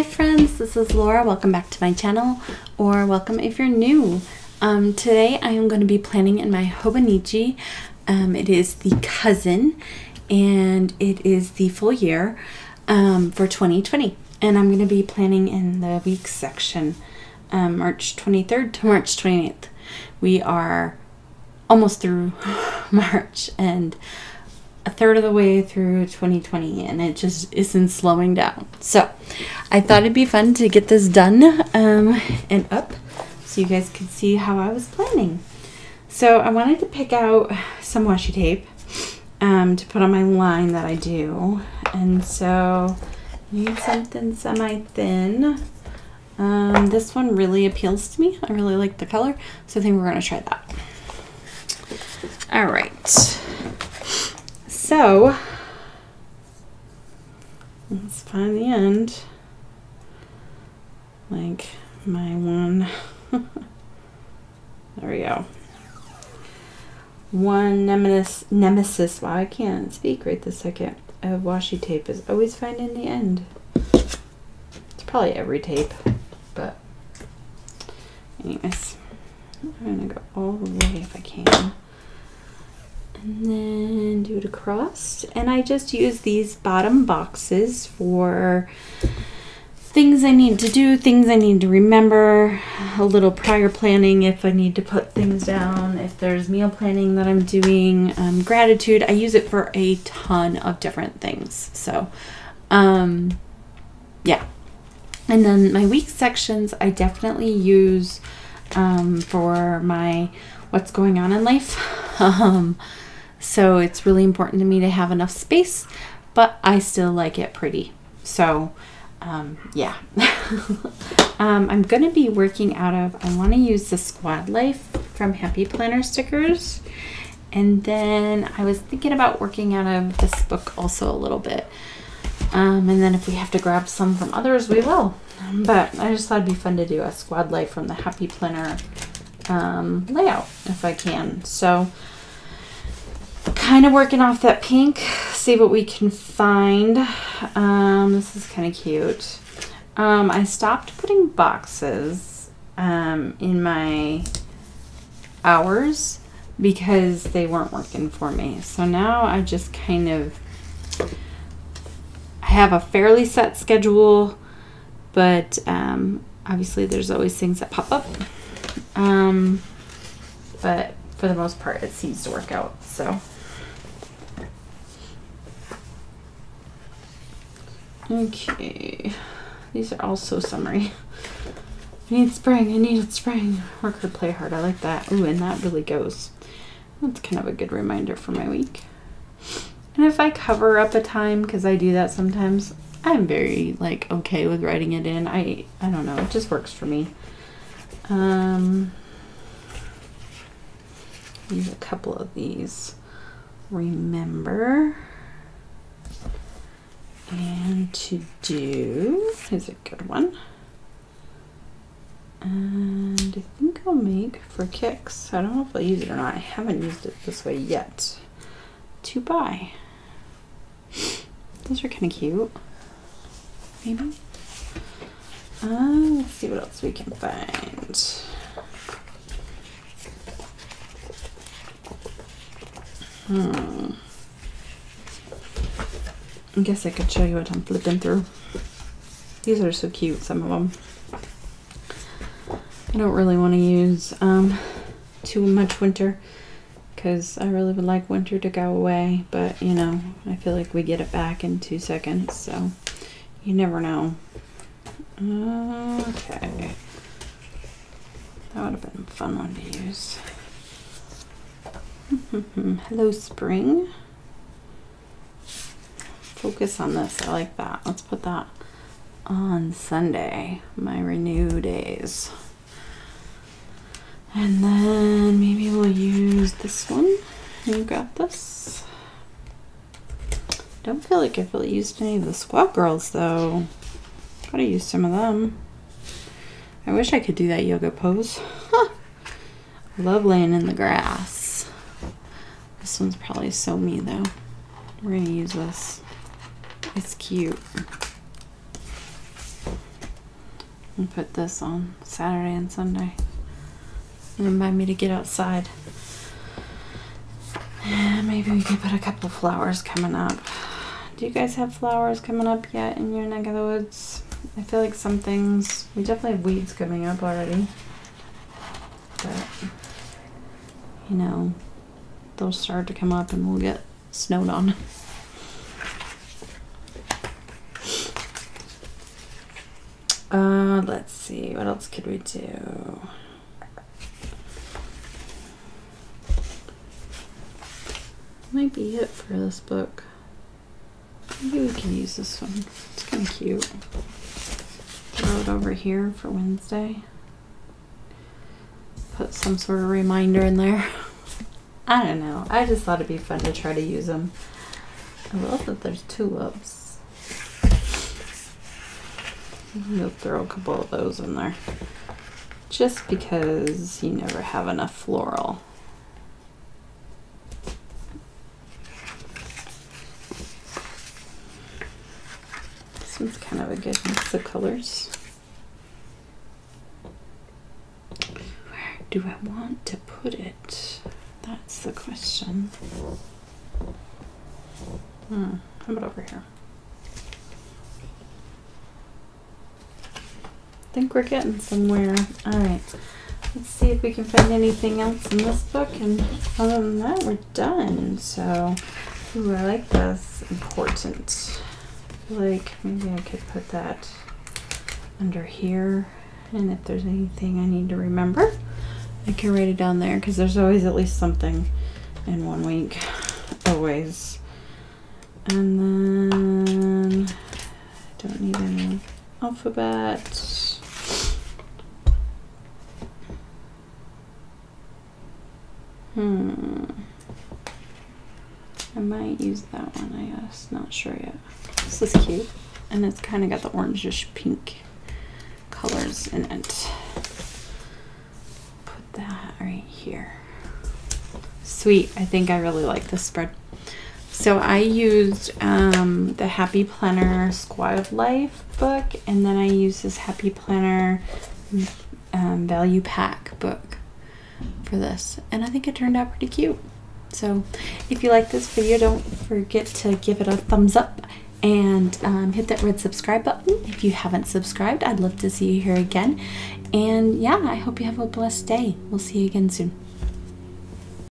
Hi friends, this is Laura. Welcome back to my channel, or welcome if you're new. Today I am going to be planning in my Hobonichi. It is the cousin, and it is the full year for 2020. And I'm going to be planning in the week section, March 23rd to March 28th. We are almost through March and a third of the way through 2020, and it just isn't slowing down. So I thought it'd be fun to get this done and up so you guys could see how I was planning. So I wanted to pick out some washi tape to put on my line that I do, and so I need something semi-thin. This one really appeals to me. I really like the color, so I think we're gonna try that. All right. So, let's find the end, like my one, there we go, one nemesis, wow I can't speak right this second, of washi tape is always finding the end. It's probably every tape, but anyways, I'm gonna go all the way if I can. And then do it across. And I just use these bottom boxes for things I need to do, things I need to remember, a little prior planning if I need to put things down, if there's meal planning that I'm doing, gratitude. I use it for a ton of different things. So, yeah. And then my week sections I definitely use for my what's going on in life. So it's really important to me to have enough space, but I still like it pretty. So, yeah. I'm going to be working out of, I want to use the Squad Life from Happy Planner stickers. And then I was thinking about working out of this book also a little bit. And then if we have to grab some from others, we will. But I just thought it'd be fun to do a Squad Life from the Happy Planner layout if I can. So, kind of working off that pink, see what we can find. This is kind of cute. I stopped putting boxes in my hours because they weren't working for me. So now I just kind of have a fairly set schedule, but obviously there's always things that pop up. But for the most part, it seems to work out, so. Okay, these are all so summery. I needed spring. Work hard, play hard, I like that. Ooh, and that really goes. That's kind of a good reminder for my week. And if I cover up a time, because I do that sometimes, I'm very, like, okay with writing it in. I don't know, it just works for me. Use a couple of these, remember, and to do is a good one. And I think I'll make for kicks. I don't know if I'll use it or not. I haven't used it this way yet. To buy. Those are kind of cute. Maybe. Let's see what else we can find. I guess I could show you what I'm flipping through. These are so cute, some of them. I don't really want to use too much winter because I really would like winter to go away, but you know, I feel like we get it back in 2 seconds, so you never know. Okay, that would have been a fun one to use. Hello spring. Focus on this, I like that. Let's put that on Sunday, my renew days. And then maybe we'll use this one. You got this. Don't feel like I've really used any of the Squad Girls though. Gotta use some of them. I wish I could do that yoga pose. Love laying in the grass. This one's probably so me though. We're gonna use this. It's cute. and put this on Saturday and Sunday. And remind me to get outside. And maybe we could put a couple of flowers coming up. Do you guys have flowers coming up yet in your neck of the woods? I feel like some things, we definitely have weeds coming up already. But, you know, they'll start to come up and we'll get snowed on. Let's see, what else could we do? Might be it for this book. Maybe we can use this one. It's kind of cute. Throw it over here for Wednesday. Put some sort of reminder in there. I don't know. I just thought it'd be fun to try to use them. I love that there's tulips. We'll throw a couple of those in there. Just because you never have enough floral. This one's kind of a good mix of colors. Where do I want to put it? That's the question. How about over here? I think we're getting somewhere. Alright, let's see if we can find anything else in this book, and other than that, we're done. So, ooh, I like this. Important. Like, maybe I could put that under here, and if there's anything I need to remember, I can write it down there, because there's always at least something in one week. Always. And then, I don't need any alphabet. I might use that one, I guess. Not sure yet. This is cute. And it's kind of got the orangish pink colors in it. Put that right here. Sweet. I think I really like this spread. So I used the Happy Planner Squad of Life book. And then I used this Happy Planner Value Pack book for this, and I think it turned out pretty cute. So if you like this video, don't forget to give it a thumbs up and hit that red subscribe button if you haven't subscribed. I'd love to see you here again, and yeah, I hope you have a blessed day. We'll see you again soon.